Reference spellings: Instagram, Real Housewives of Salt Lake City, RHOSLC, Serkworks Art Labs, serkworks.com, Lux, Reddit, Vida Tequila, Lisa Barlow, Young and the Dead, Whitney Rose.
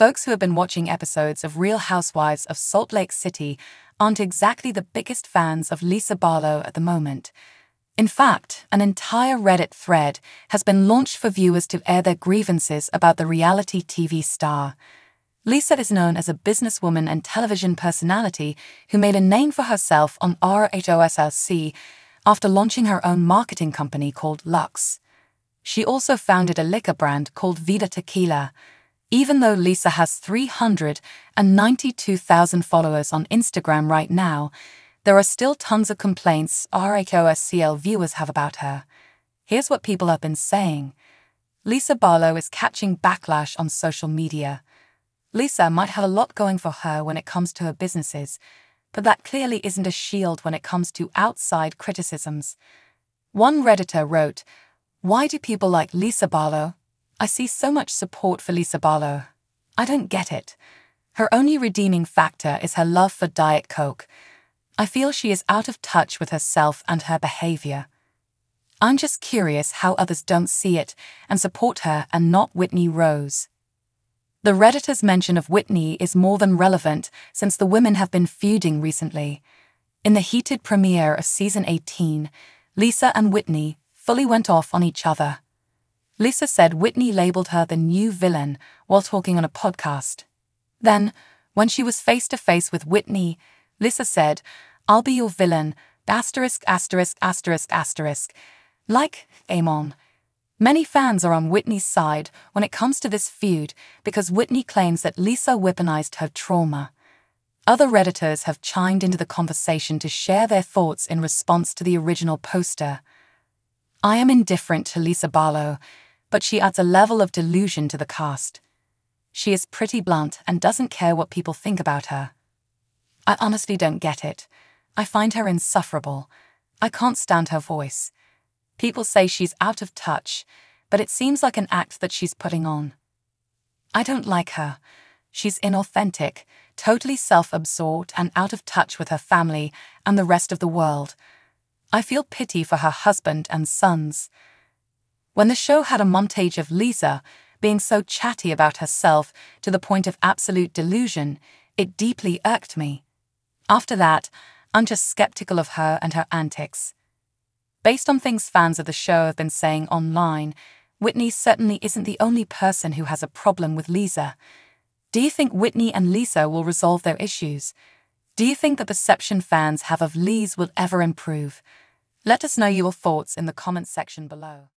Folks who have been watching episodes of Real Housewives of Salt Lake City aren't exactly the biggest fans of Lisa Barlow at the moment. In fact, an entire Reddit thread has been launched for viewers to air their grievances about the reality TV star. Lisa is known as a businesswoman and television personality who made a name for herself on RHOSLC after launching her own marketing company called Lux. She also founded a liquor brand called Vida Tequila. Even though Lisa has 392,000 followers on Instagram right now, there are still tons of complaints RHOSLC viewers have about her. Here's what people have been saying. Lisa Barlow is catching backlash on social media. Lisa might have a lot going for her when it comes to her businesses, but that clearly isn't a shield when it comes to outside criticisms. One Redditor wrote, "Why do people like Lisa Barlow? I see so much support for Lisa Barlow. I don't get it. Her only redeeming factor is her love for Diet Coke. I feel she is out of touch with herself and her behavior. I'm just curious how others don't see it and support her and not Whitney Rose." The Redditor's mention of Whitney is more than relevant since the women have been feuding recently. In the heated premiere of season 18, Lisa and Whitney fully went off on each other. Lisa said Whitney labeled her the new villain while talking on a podcast. Then, when she was face-to-face with Whitney, Lisa said, "I'll be your villain, *********, like, Amon." Many fans are on Whitney's side when it comes to this feud because Whitney claims that Lisa weaponized her trauma. Other Redditors have chimed into the conversation to share their thoughts in response to the original poster. "I am indifferent to Lisa Barlow, but she adds a level of delusion to the cast. She is pretty blunt and doesn't care what people think about her. I honestly don't get it. I find her insufferable. I can't stand her voice. People say she's out of touch, but it seems like an act that she's putting on. I don't like her. She's inauthentic, totally self-absorbed and out of touch with her family and the rest of the world. I feel pity for her husband and sons." When the show had a montage of Lisa being so chatty about herself to the point of absolute delusion, it deeply irked me. After that, I'm just skeptical of her and her antics. Based on things fans of the show have been saying online, Whitney certainly isn't the only person who has a problem with Lisa. Do you think Whitney and Lisa will resolve their issues? Do you think the perception fans have of Lisa will ever improve? Let us know your thoughts in the comments section below.